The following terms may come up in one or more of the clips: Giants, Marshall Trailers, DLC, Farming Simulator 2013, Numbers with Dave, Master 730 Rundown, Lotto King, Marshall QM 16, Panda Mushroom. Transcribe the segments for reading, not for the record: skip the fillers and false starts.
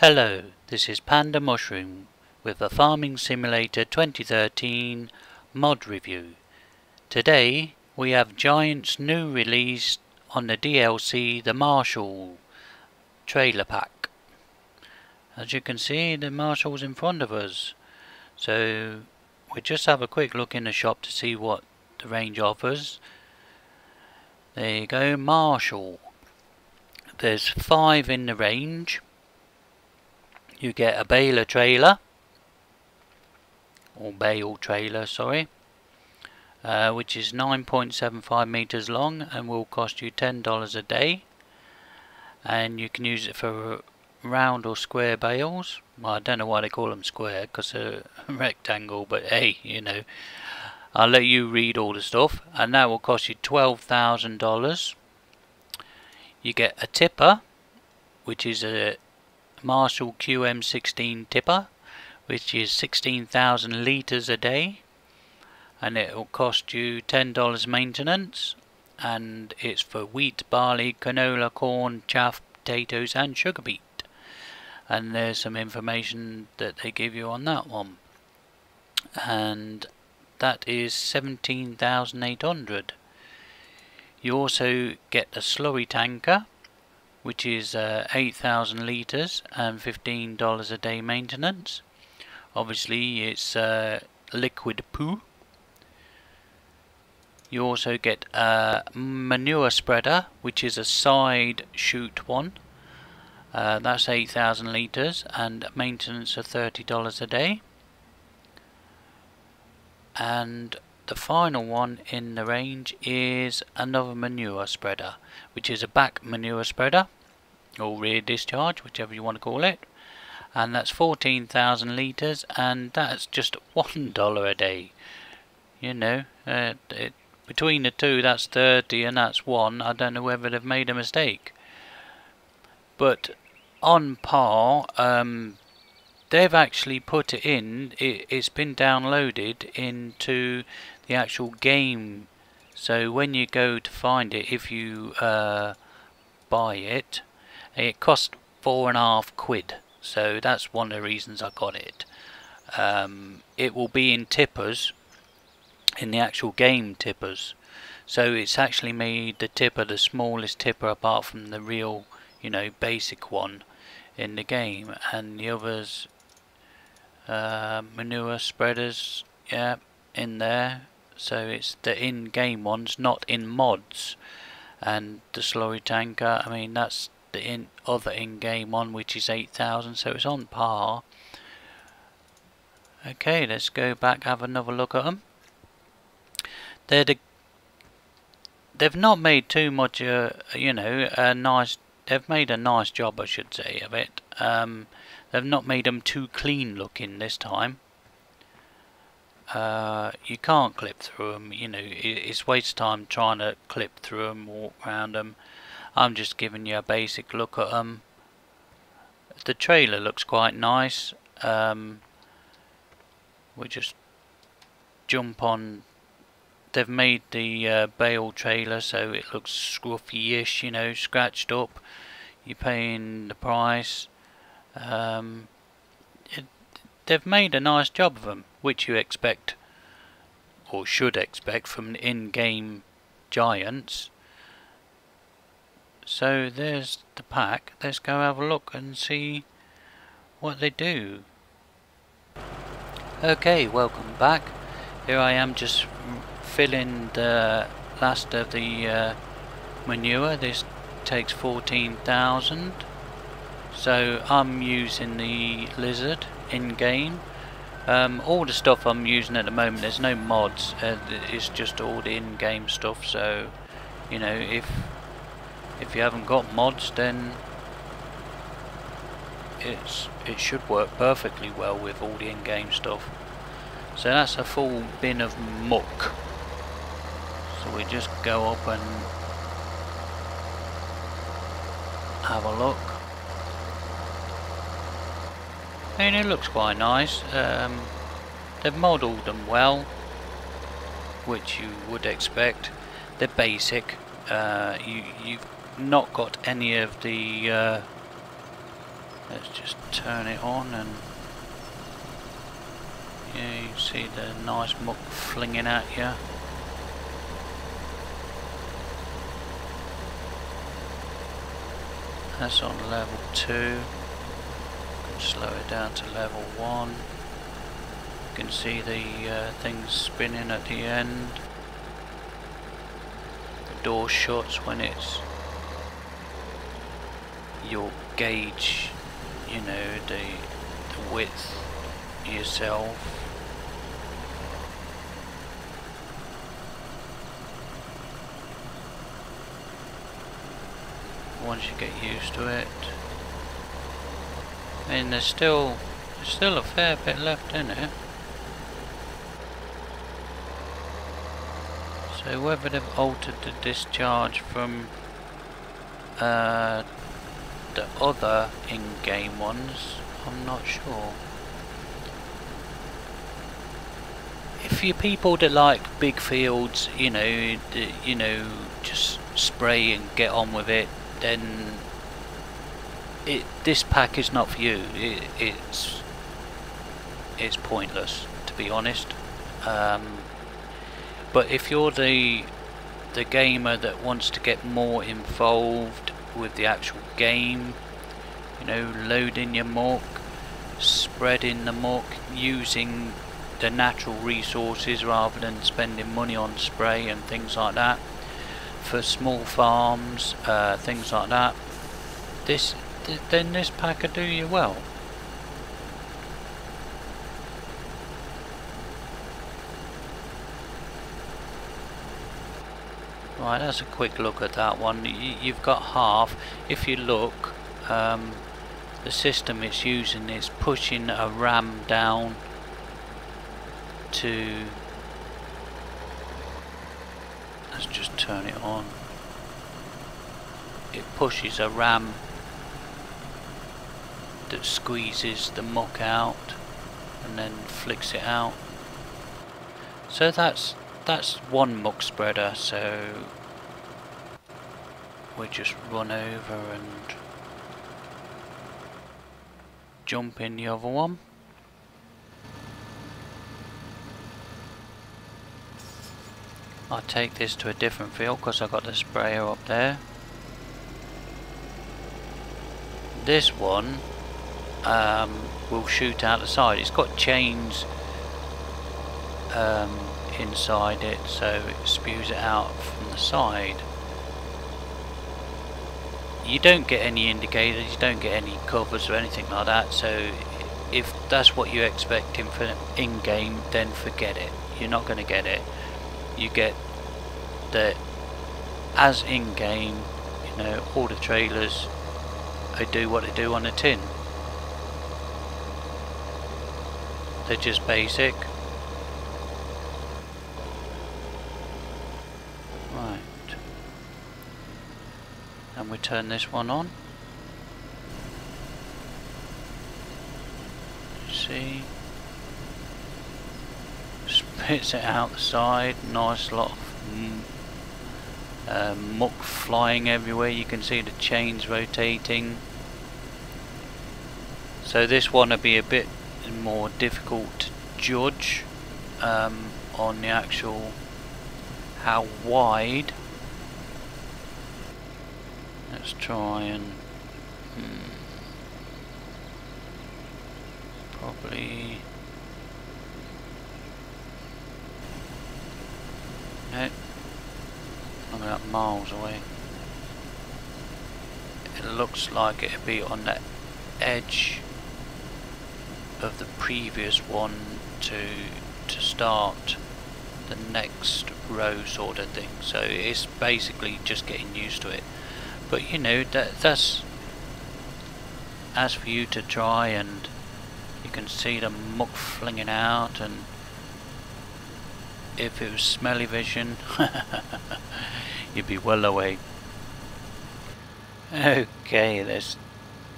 Hello, this is Panda Mushroom with the Farming Simulator 2013 mod review. Today we have Giants' new release on the DLC, the Marshall trailer pack. As you can see, the Marshall's in front of us. So we just have a quick look in the shop to see what the range offers. There you go, Marshall. There's 5 in the range. You get a baler trailer, or bale trailer, sorry, which is 9.75 meters long and will cost you $10 a day. And you can use it for round or square bales. Well, I don't know why they call them square, because they're a rectangle, but hey, you know. I'll let you read all the stuff, and that will cost you $12,000. You get a tipper, which is a Marshall QM 16 tipper, which is 16,000 litres a day, and it will cost you $10 maintenance, and it's for wheat, barley, canola, corn, chaff, potatoes and sugar beet. And there's some information that they give you on that one, and that is 17,800. You also get a slurry tanker, which is 8,000 litres and $15 a day maintenance. Obviously it's liquid poo. You also get a manure spreader, which is a side chute one. That's 8,000 litres and maintenance of $30 a day. And the final one in the range is another manure spreader, which is a back manure spreader, or rear discharge, whichever you want to call it, and that's 14,000 litres and that's just $1 a day. You know, between the two, that's 30 and that's 1. I don't know whether they've made a mistake, but on par. They've actually put it in, it's been downloaded into the actual game, so when you go to find it, if you buy it, it cost £4.50, so that's one of the reasons I got it. It will be in tippers, in the actual game tippers, so it's actually made the tipper the smallest tipper apart from the real, you know, basic one in the game, and the others manure spreaders, yeah, in there. So it's the in-game ones, not in mods. And the slurry tanker, I mean, that's the in-game one, which is 8,000, so it's on par. Okay, let's go back, have another look at them. They've not made too much, you know, a nice. They've made a nice job, I should say, of it. They've not made them too clean looking this time. You can't clip through them, you know, it's waste of time trying to clip through them, walk around them. I'm just giving you a basic look at them. The trailer looks quite nice. We'll just jump on. They've made the bale trailer, so it looks scruffy-ish, you know, scratched up. You're paying the price. They've made a nice job of them, which you expect, or should expect, from the in-game Giants. So there's the pack. Let's go have a look and see what they do. Okay, welcome back. Here I am just filling the last of the manure. This takes 14,000, so I'm using the lizard in game. All the stuff I'm using at the moment, there's no mods, it's just all the in-game stuff. So, you know, if you haven't got mods, then it should work perfectly well with all the in-game stuff. So that's a full bin of muck. So we just go up and have a look. And it looks quite nice. They've modelled them well, which you would expect. They're basic. You've not got any of the Let's just turn it on and yeah, you see the nice muck flinging at you. That's on level 2. You can slow it down to level 1. You can see the things spinning at the end. The door shuts when it's your gauge, you know, the width yourself. Once you get used to it, I mean, there's still a fair bit left in it. So whether they've altered the discharge from the other in-game ones, I'm not sure. If you people that like big fields, you know, just spray and get on with it, then this pack is not for you. It's pointless, to be honest. But if you're the gamer that wants to get more involved with the actual game, you know, loading your muck, spreading the muck, using the natural resources rather than spending money on spray and things like that for small farms, things like that, then this pack will do you well. Right, that's a quick look at that one. You've got half. If you look, the system it's using is pushing a ram down to... Let's just turn it on. It pushes a ram that squeezes the muck out and then flicks it out. So that's one muck spreader, so we just run over and jump in the other one. I'll take this to a different field because I've got the sprayer up there. This one will shoot out the side. It's got chains inside it, so it spews it out from the side. You don't get any indicators, you don't get any covers or anything like that, so if that's what you're expecting for in-game, then forget it. You're not going to get it. You get that as in-game, you know, all the trailers, they do what they do on the tin. They're just basic. And we turn this one on. See, spits it out the side. Nice lot of muck flying everywhere. You can see the chains rotating. So this one will be a bit more difficult to judge on the actual how wide. Let's try and probably no. I'm about miles away. It looks like it'd be on the edge of the previous one to start the next row, sort of thing. So it's basically just getting used to it. But you know, that's for you to try, and you can see the muck flinging out, and if it was smelly vision, you'd be well away. Okay, let's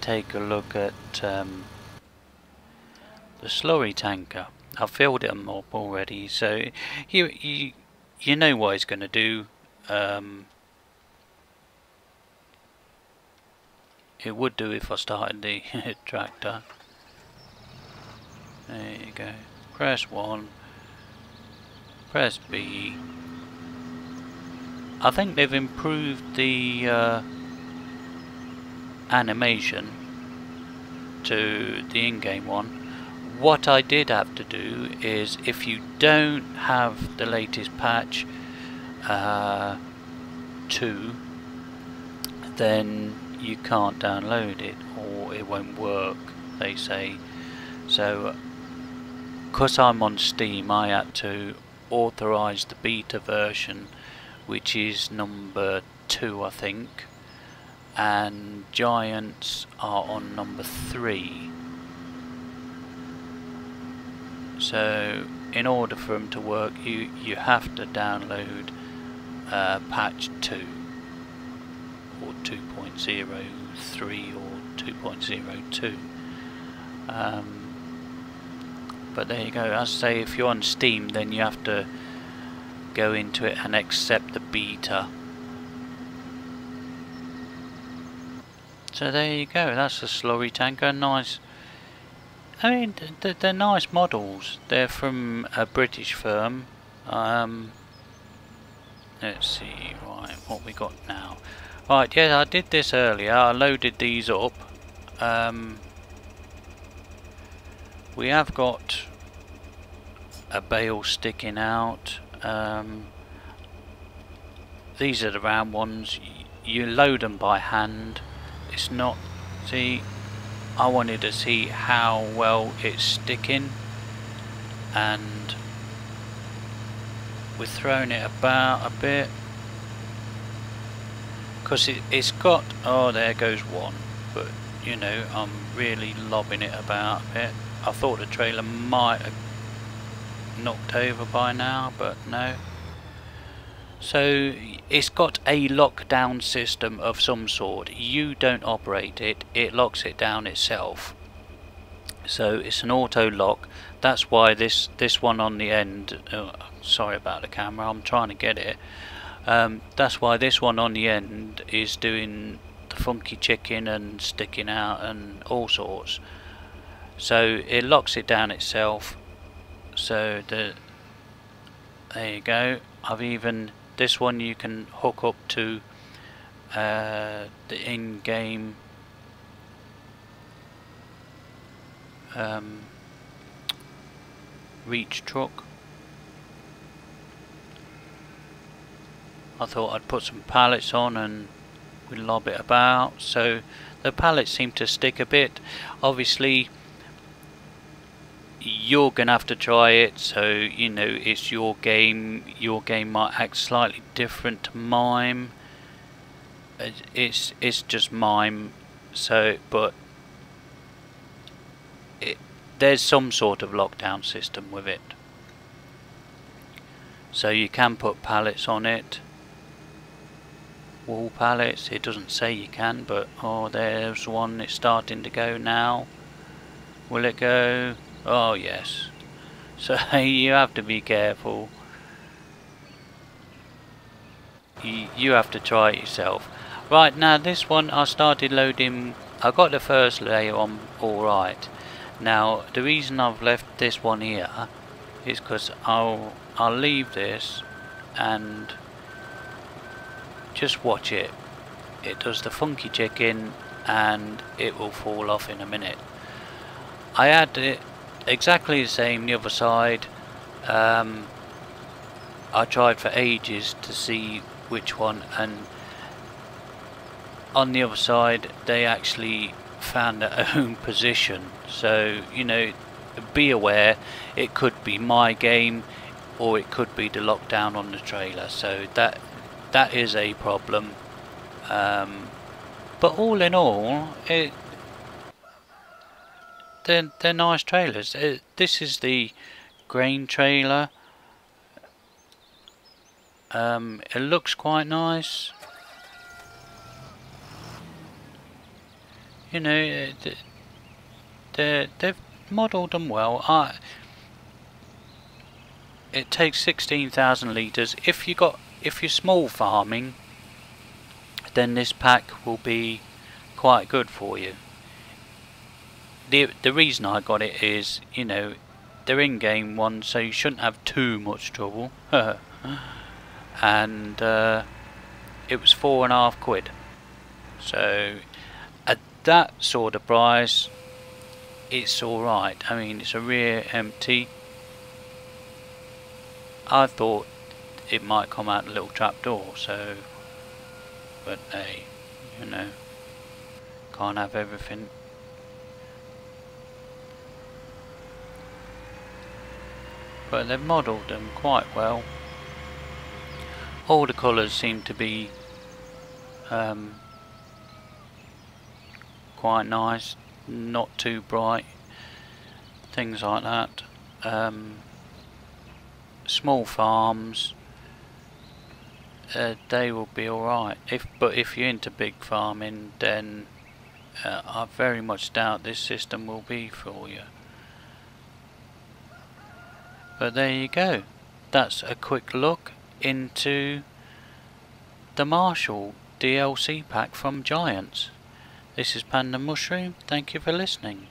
take a look at the slurry tanker. I've filled it up already, so you know what it's going to do. it would do if I started the tractor. There you go. Press 1. Press B. I think they've improved the animation to the in-game one. What I did have to do is, if you don't have the latest patch 2, then you can't download it, or it won't work, they say. So because I'm on Steam, I had to authorize the beta version, which is number 2, I think, and Giants are on number 3. So in order for them to work, you have to download patch 2 or 2.03 or 2.02. But there you go. As I say, if you're on Steam, then you have to go into it and accept the beta. So there you go. That's the slurry tanker. Nice. I mean, they're nice models. They're from a British firm. Let's see, right, what we got now. Right, yeah, I did this earlier. I loaded these up. We have got a bale sticking out. These are the round ones. You load them by hand. It's not... see, I wanted to see how well it's sticking, and we're throwing it about a bit because it's got... oh, there goes one. But you know, I'm really lobbing it about a bit. I thought the trailer might have knocked over by now, but no. So it's got a lockdown system of some sort. You don't operate it, it locks it down itself. So it's an auto lock. That's why this one on the end, sorry about the camera, I'm trying to get it. That's why this one on the end is doing the funky chicken and sticking out and all sorts. So it locks it down itself. So there you go. I've even... this one you can hook up to the in-game reach truck. I thought I'd put some pallets on and we'd lob it about. So the pallets seem to stick a bit. Obviously you're gonna have to try it, so you know, it's your game. Your game might act slightly different to mine. It's just mine. So but there's some sort of lockdown system with it, so you can put pallets on it, wall pallets. It doesn't say you can, but oh, there's one. It's starting to go now. Will it go? Oh yes. So you have to be careful. You have to try it yourself. Right, now this one I started loading. I got the first layer on alright. Now the reason I've left this one here is because I'll leave this and just watch it. It does the funky chicken and it will fall off in a minute. I had it exactly the same the other side. I tried for ages to see which one, and on the other side they actually found their own position. So you know, be aware, it could be my game or it could be the lockdown on the trailer. So that is a problem. But all in all, they're nice trailers. This is the grain trailer. It looks quite nice. You know, they've modelled them well. It takes 16,000 litres. If you're small farming, then this pack will be quite good for you. The reason I got it is, you know, they're in-game ones, so you shouldn't have too much trouble. And it was £4.50. So at that sort of price, it's alright. I mean, it's a rear empty. I thought it might come out a little trapdoor, so, but hey, you know, can't have everything. But they've modelled them quite well. All the colours seem to be quite nice, not too bright, things like that. Small farms, they will be alright. But if you're into big farming, then I very much doubt this system will be for you. But there you go. That's a quick look into the Marshall DLC pack from Giants. This is Panda Mushroom. Thank you for listening.